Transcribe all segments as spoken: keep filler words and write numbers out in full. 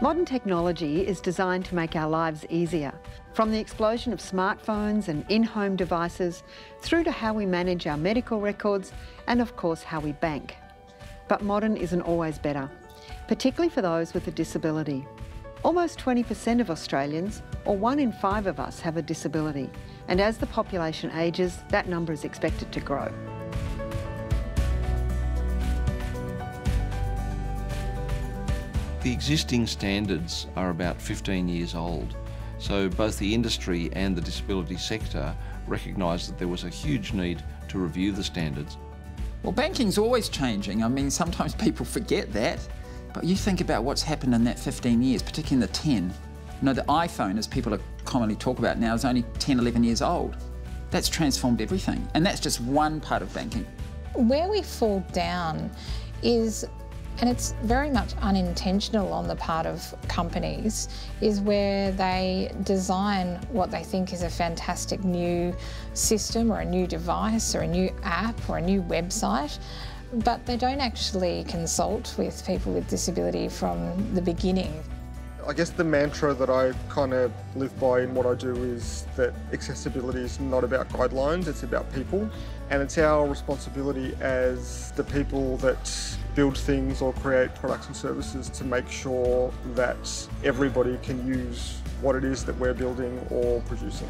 Modern technology is designed to make our lives easier, from the explosion of smartphones and in-home devices through to how we manage our medical records and, of course, how we bank. But modern isn't always better, particularly for those with a disability. Almost twenty percent of Australians, or one in five of us, have a disability, and as the population ages, that number is expected to grow. The existing standards are about fifteen years old, so both the industry and the disability sector recognised that there was a huge need to review the standards. Well, banking's always changing. I mean, sometimes people forget that. But you think about what's happened in that fifteen years, particularly in the ten. You know, the iPhone, as people commonly talk about now, is only ten, eleven years old. That's transformed everything, and that's just one part of banking. Where we fall down is, and it's very much unintentional on the part of companies, is where they design what they think is a fantastic new system or a new device or a new app or a new website, but they don't actually consult with people with disability from the beginning. I guess the mantra that I kind of live by in what I do is that accessibility is not about guidelines, it's about people. And it's our responsibility as the people that build things or create products and services to make sure that everybody can use what it is that we're building or producing.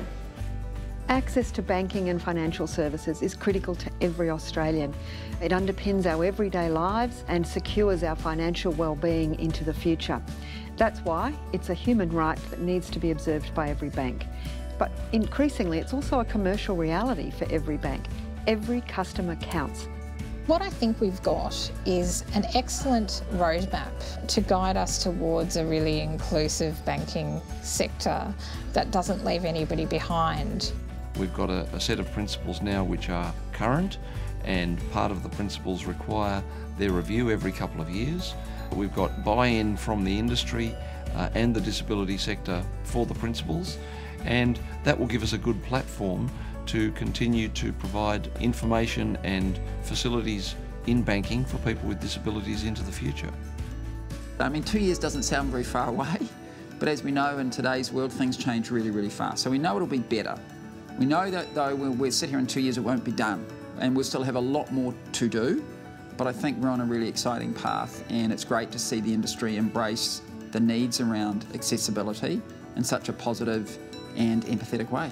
Access to banking and financial services is critical to every Australian. It underpins our everyday lives and secures our financial well-being into the future. That's why it's a human right that needs to be observed by every bank. But increasingly, it's also a commercial reality for every bank. Every customer counts. What I think we've got is an excellent roadmap to guide us towards a really inclusive banking sector that doesn't leave anybody behind. We've got a, a set of principles now which are current, and part of the principles require their review every couple of years. We've got buy-in from the industry uh, and the disability sector for the principles, and that will give us a good platform to continue to provide information and facilities in banking for people with disabilities into the future. I mean, two years doesn't sound very far away, but as we know in today's world, things change really, really fast. So we know it'll be better. We know that though when we sit here in two years, it won't be done, and we'll still have a lot more to do, but I think we're on a really exciting path, and it's great to see the industry embrace the needs around accessibility in such a positive and empathetic way.